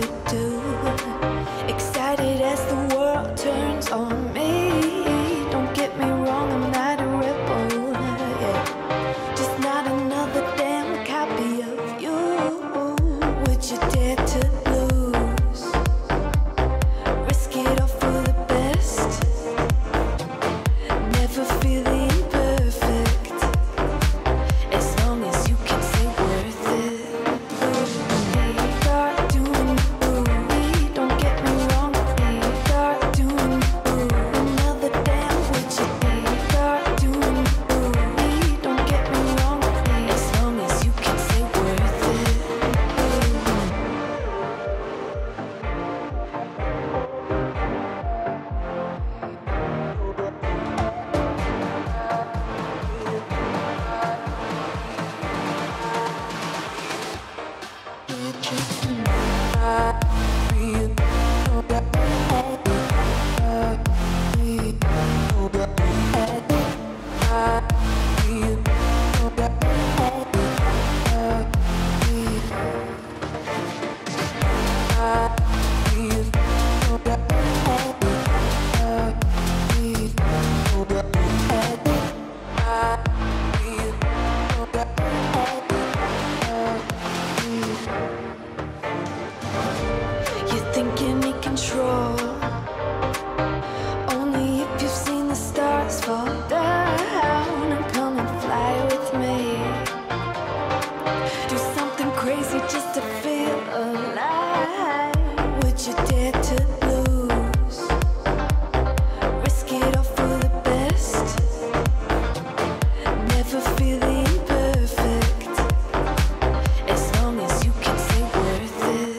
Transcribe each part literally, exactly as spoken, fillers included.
to do. Excited as the world turns on me. Don't get me wrong, I'm not a rebel, yeah. Just not another damn copy of you. Would you dare to lose? Risk it all for the best. Never feeling perfect, as long as you can say worth it. Thinking in control, only if you've seen the stars fall down. And come and fly with me, do something crazy just to feel alive. Would you dare to lose? Risk it all for the best. Never feeling perfect, as long as you can say worth it.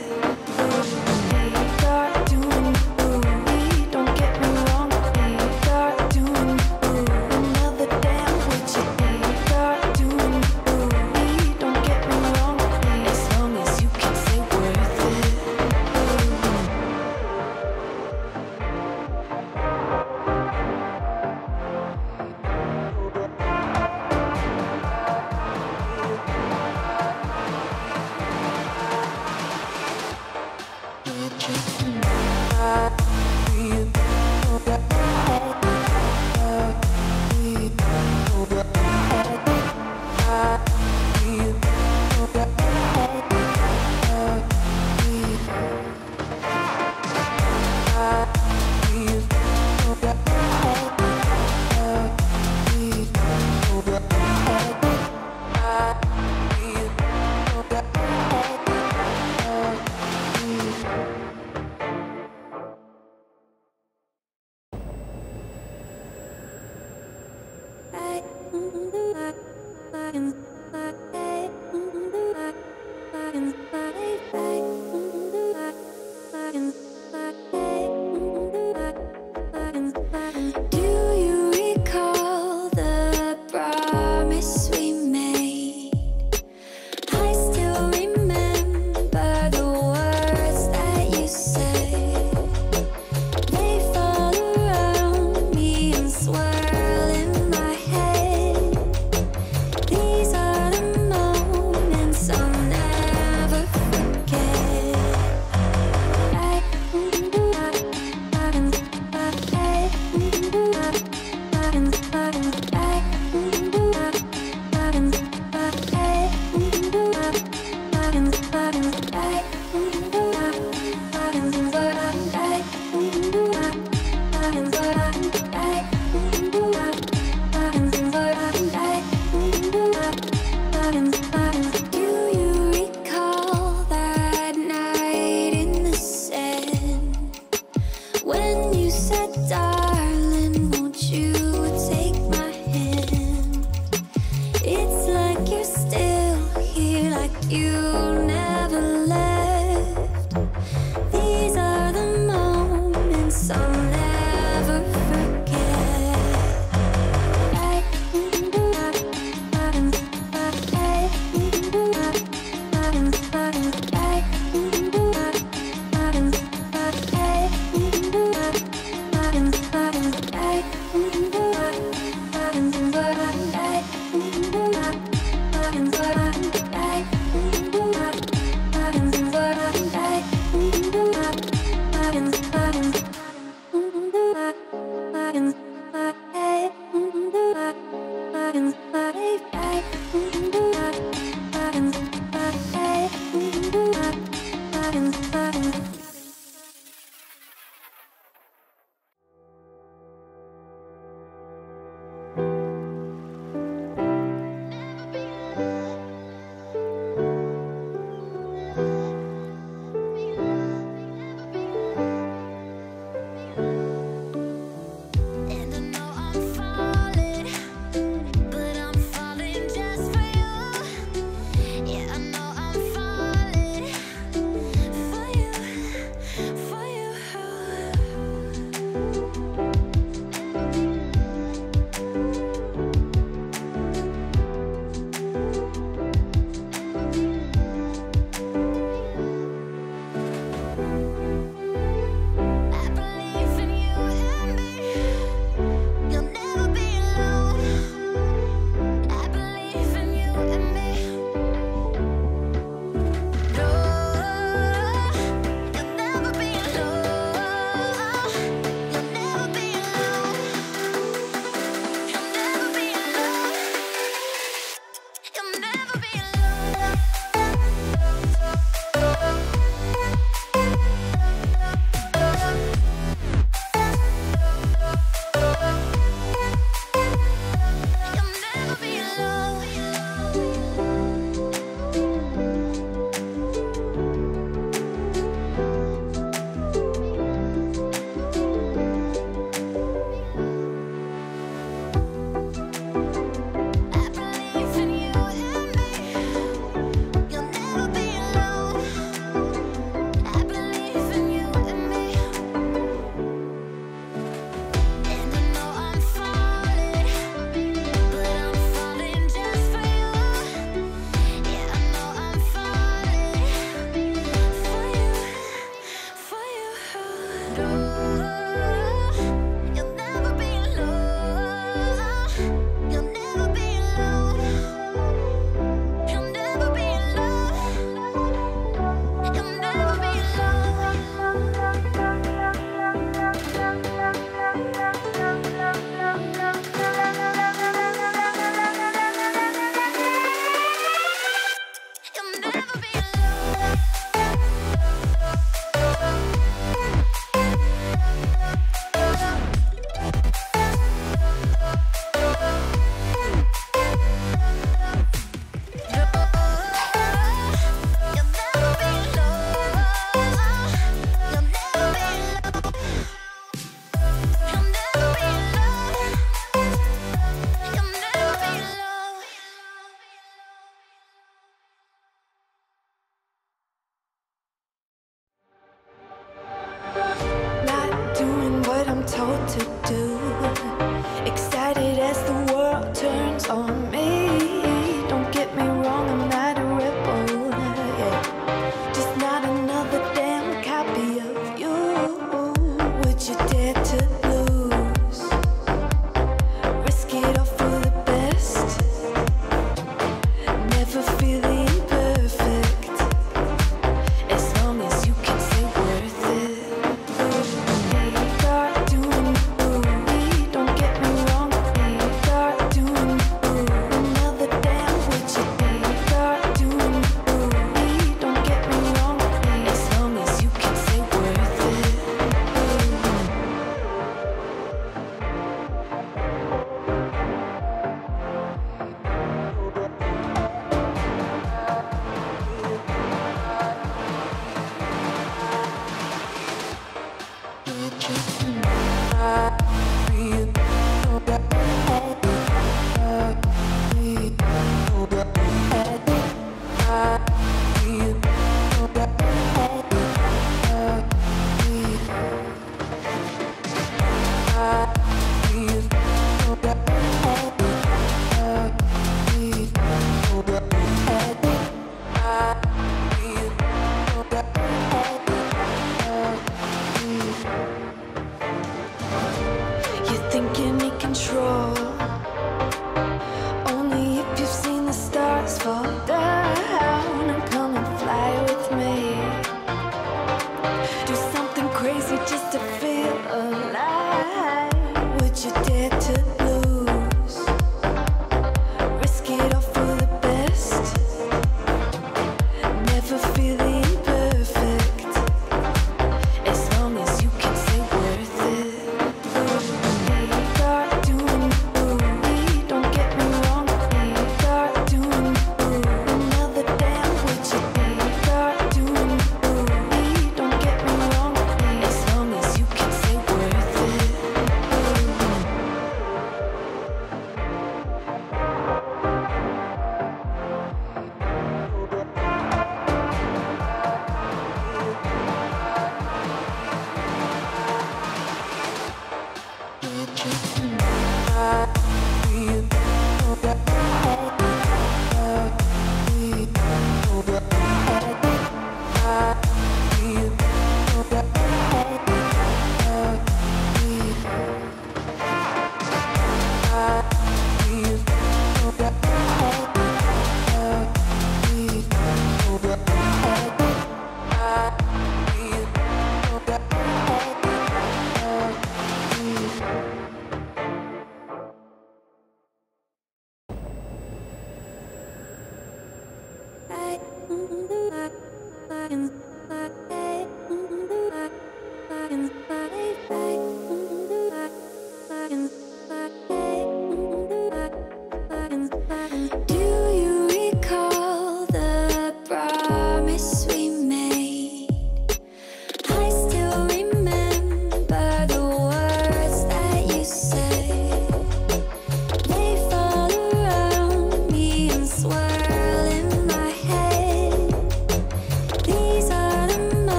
Never feeling perfect.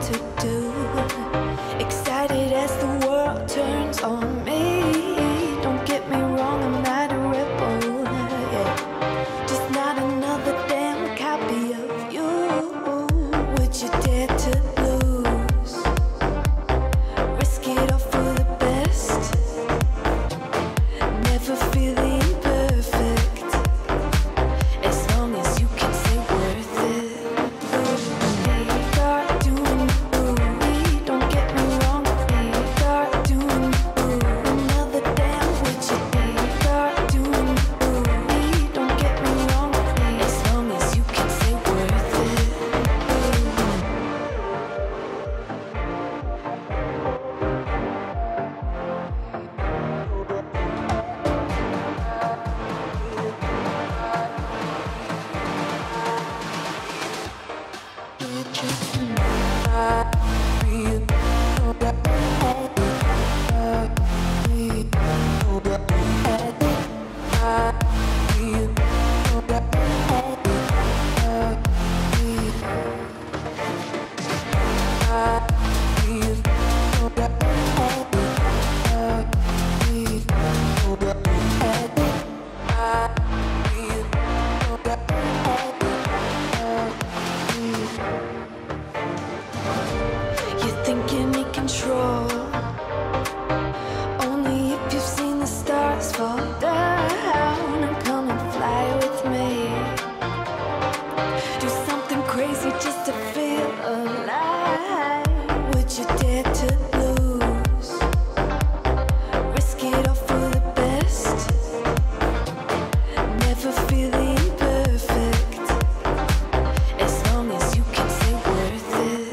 to do. Excited as the world turns on me. Don't get me wrong, I'm not a rebel, yeah. Just not another damn copy of you. Would you dare to lose? Risk it all for the best. Never feeling perfect, as long as you can say worth it. Thinking in control, only if you've seen the stars fall down. And come and fly with me, do something crazy just to feel alive. Would you dare to lose? Risk it all for the best. Never feeling perfect, as long as you can say worth it.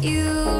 You